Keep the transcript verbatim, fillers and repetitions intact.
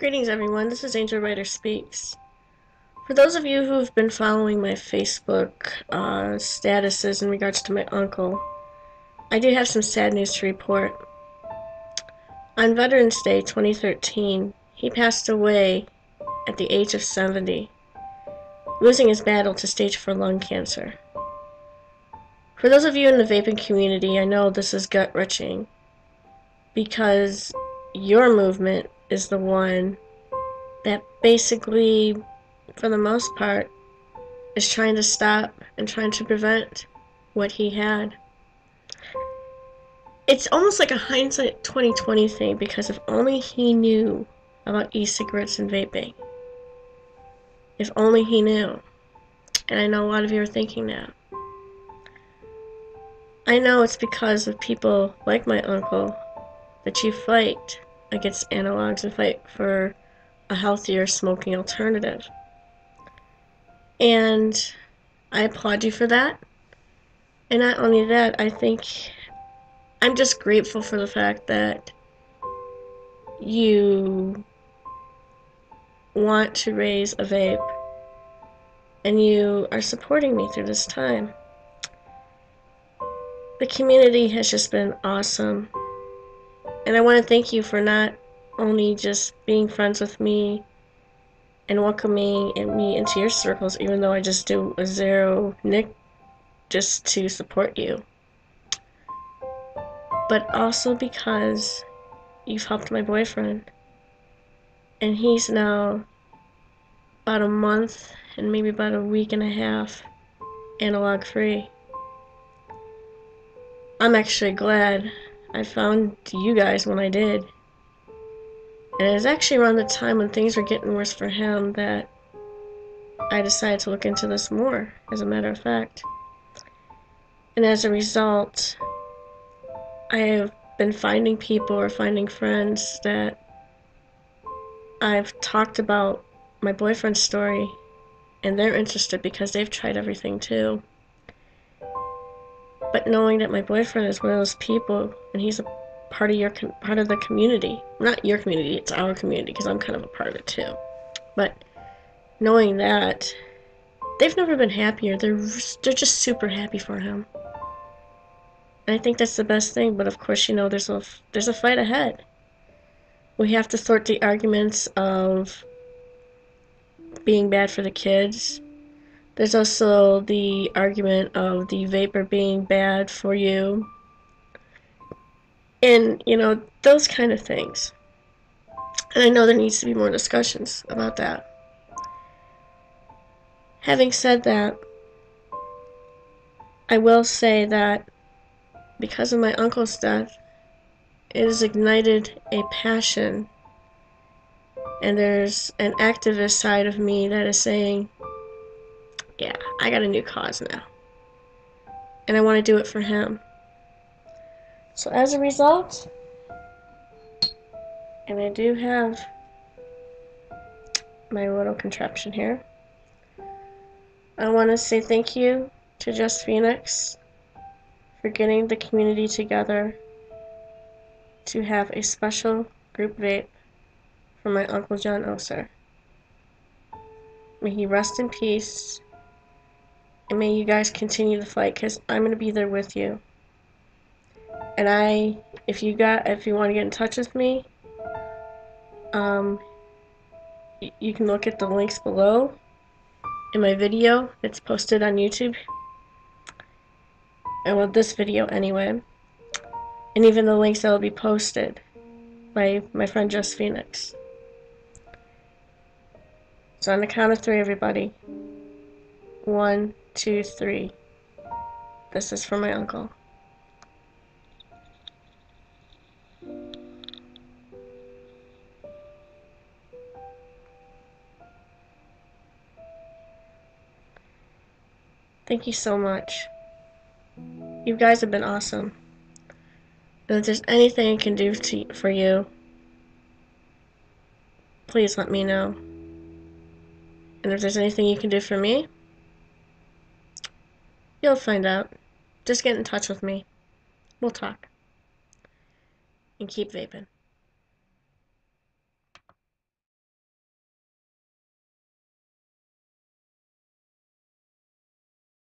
Greetings everyone, this is Angel Writer Speaks. For those of you who have been following my Facebook uh, statuses in regards to my uncle, I do have some sad news to report. On Veterans Day twenty thirteen, he passed away at the age of seventy, losing his battle to stage four lung cancer. For those of you in the vaping community, I know this is gut-wrenching because your movement is the one that basically, for the most part, is trying to stop and trying to prevent what he had. It's almost like a hindsight twenty twenty thing, because if only he knew about e-cigarettes and vaping. If only he knew. And I know a lot of you are thinking that. I know it's because of people like my uncle that you fight against analogs and fight for a healthier smoking alternative. And I applaud you for that. And not only that, I think I'm just grateful for the fact that you want to raise a vape and you are supporting me through this time. The community has just been awesome. And I want to thank you for not only just being friends with me and welcoming me into your circles, even though I just do a zero nick just to support you, but also because you've helped my boyfriend. And he's now about a month and maybe about a week and a half analog free. I'm actually glad I found you guys when I did, and it was actually around the time when things were getting worse for him that I decided to look into this more, as a matter of fact. And as a result, I have been finding people or finding friends that I've talked about my boyfriend's story, and they're interested because they've tried everything too. But knowing that my boyfriend is one of those people, and he's a part of your part of the community, not your community, it's our community, because I'm kind of a part of it too. But knowing that, they've never been happier. They're they're just super happy for him, and I think that's the best thing. But of course, you know, there's a there's a fight ahead. We have to sort the arguments of being bad for the kids. There's also the argument of the vapor being bad for you. And, you know, those kind of things. And I know there needs to be more discussions about that. Having said that, I will say that because of my uncle's death, it has ignited a passion. And there's an activist side of me that is saying, yeah, I got a new cause now, and I want to do it for him. So as a result, and I do have my little contraption here, I want to say thank you to JustPhoenix for getting the community together to have a special group vape for my Uncle John Oser. May he rest in peace. And may you guys continue the fight, because I'm going to be there with you. And I, if you got, if you want to get in touch with me, um, you can look at the links below in my video that's posted on YouTube. And well, this video anyway. And even the links that will be posted by my friend JustPhoenix. So on the count of three, everybody. One, two, three. This is for my uncle. Thank you so much. You guys have been awesome. And if there's anything I can do to, for you, please let me know. And if there's anything you can do for me, you'll find out. Just get in touch with me. We'll talk. And keep vaping.